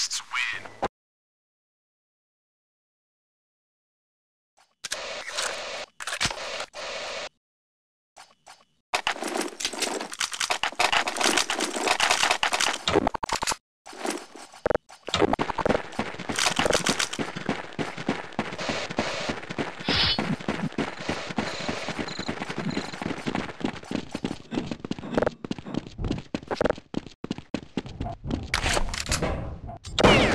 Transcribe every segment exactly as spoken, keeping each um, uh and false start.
Loyalists win. You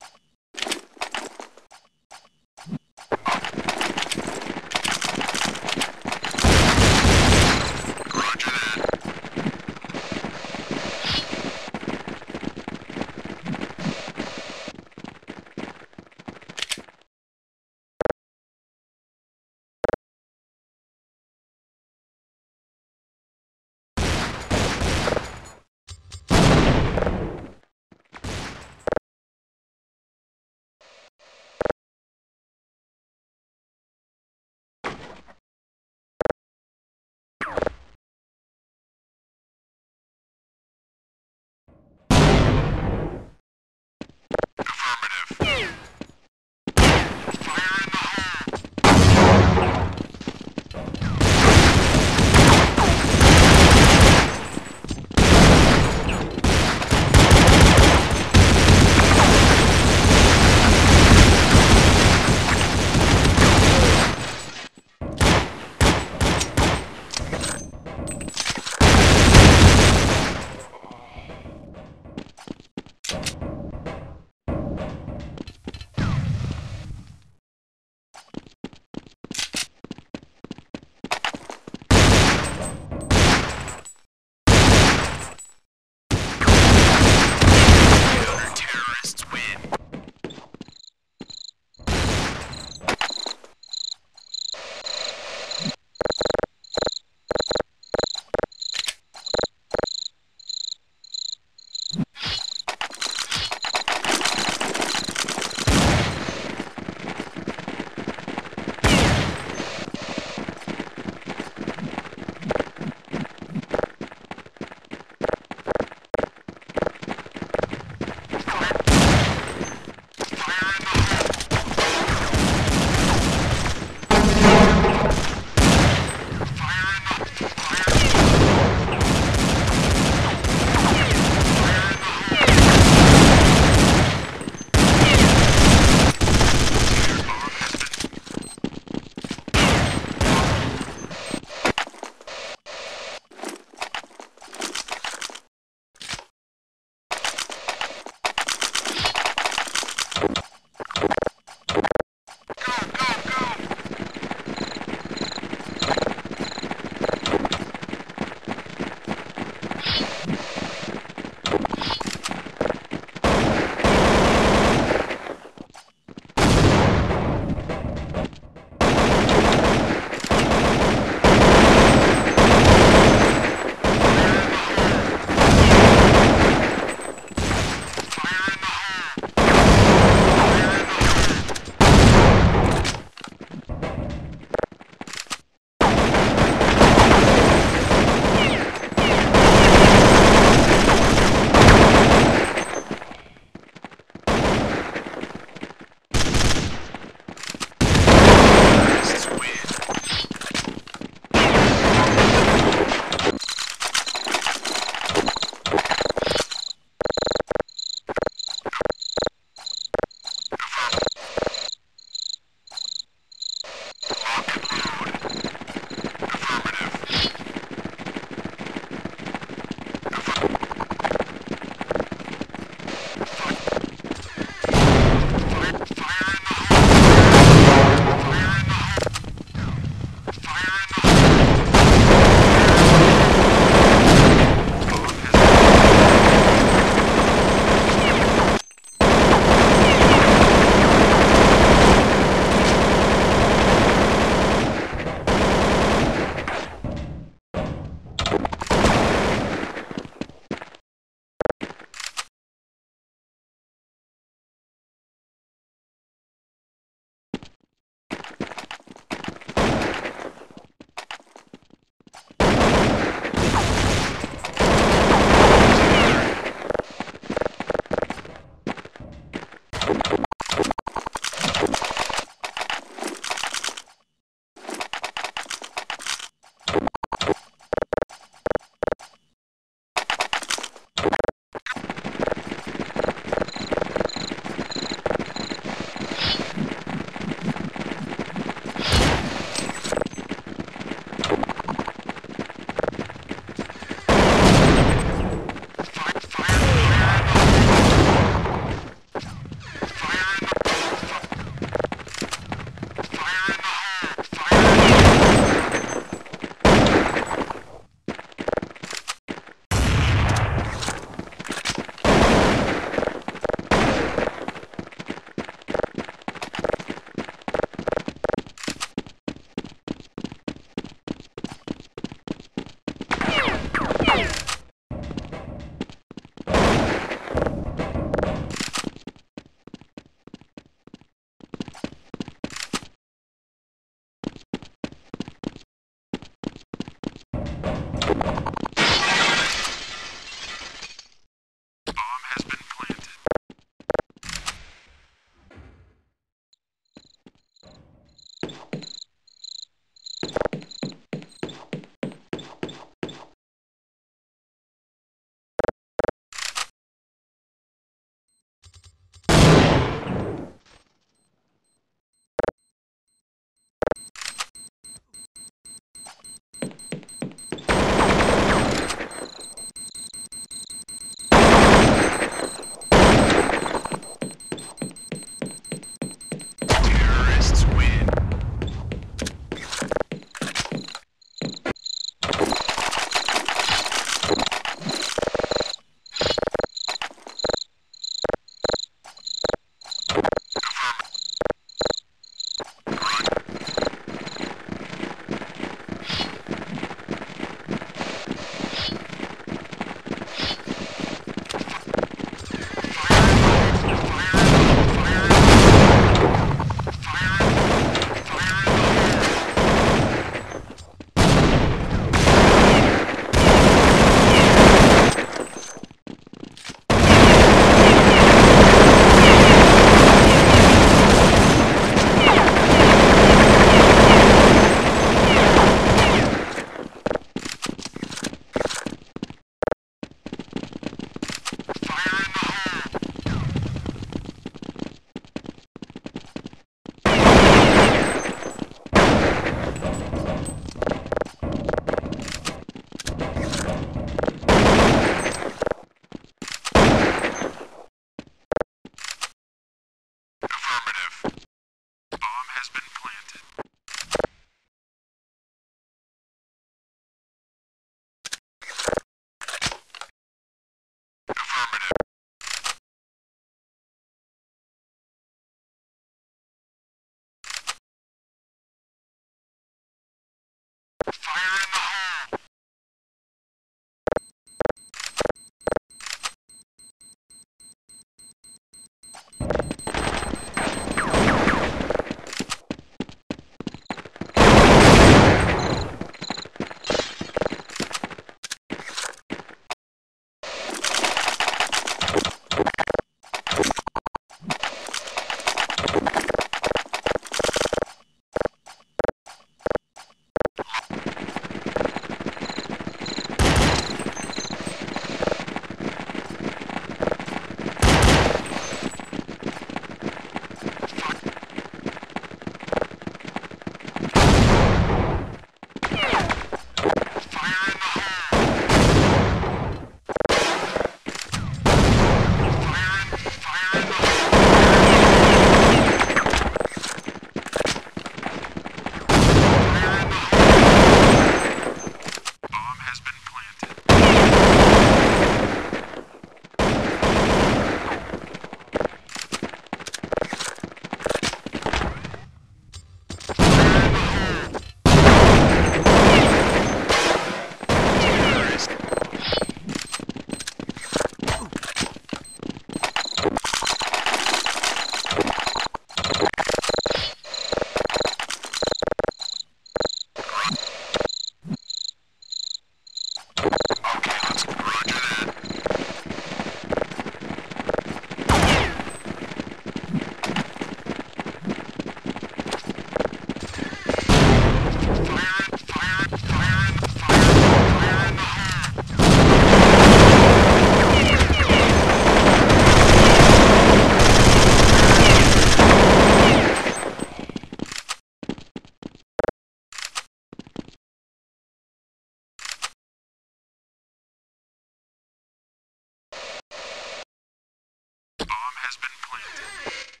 has been planted.